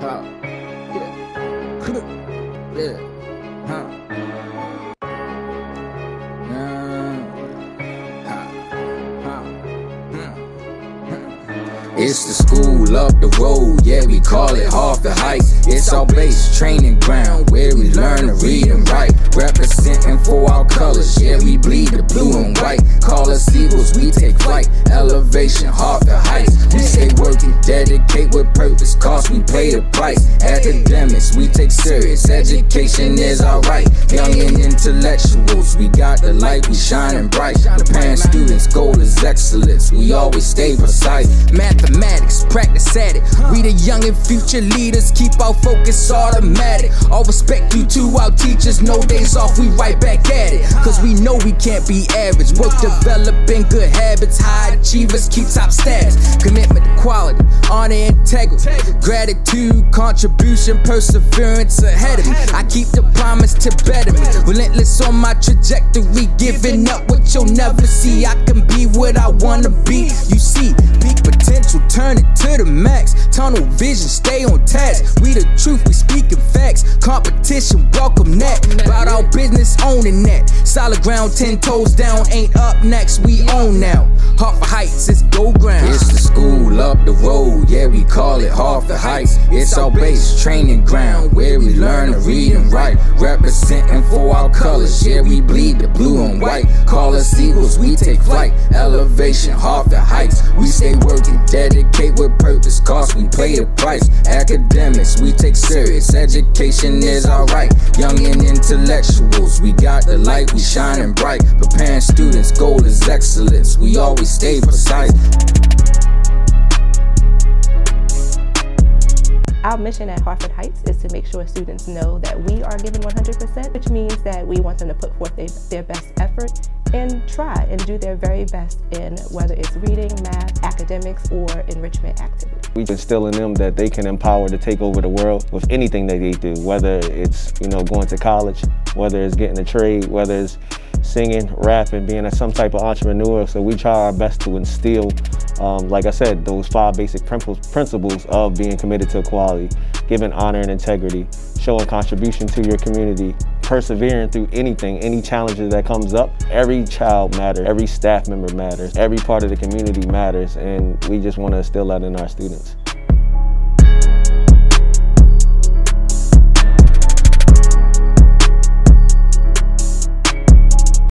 はくるれはなは It's the school up the road, yeah, we call it Harford Heights. It's our base training ground where we learn to read and write, representing for our colors, yeah, we bleed the blue and white. Call us eagles, we take flight, elevation Harford Heights. We stay working, dedicate with purpose, cause we pay the price. Academics, we take serious, education is our right. Young and intellectuals, we got the light, we shining bright. The parents, students, goal is excellence, we always stay precise. Mathematics, practice at it, we the young and future leaders, keep our focus automatic. All respect due to our teachers, no days off, we right back at it, cause we know we can't be average. Work developing good habits, high achievers keep top status. Commitment to quality, honor, integrity, gratitude, contribution, perseverance ahead of me. I keep the promise to better me, relentless on my trajectory, giving up what you'll never see. I can be what I wanna be, you see, peak potential, turn it to the max. Tunnel vision, stay on task, we the truth, we speaking facts. Competition, welcome that, about our business, owning that. Solid ground, 10 toes down, ain't up next, we own now. Harford Heights is go ground. It's the school up the road, yeah, we call it Harford Heights. It's our base training ground where we learn to read and write, representing for our colors, yeah, we bleed the blue and white. Call us eagles, we take flight, elevation Harford Heights. We stay working, dedicate with purpose, cause we pay the price. Academics, we take serious, education is our right. Young and intellectuals, we got the light, we shining bright. Preparing students, goal is excellence, we always stay precise. Our mission at Harford Heights is to make sure students know that we are giving 100%, which means that we want them to put forth their best effort and try and do their very best in whether it's reading, math, academics, or enrichment activities. We instill in them that they can empower to take over the world with anything that they do, whether it's, you know, going to college, whether it's getting a trade, whether it's singing, rapping, being some type of entrepreneur. So we try our best to instill, like I said, those 5 basic principles of being committed to equality, giving honor and integrity, showing contribution to your community, persevering through anything, any challenges that comes up. Every child matters, every staff member matters, every part of the community matters, and we just want to instill that in our students.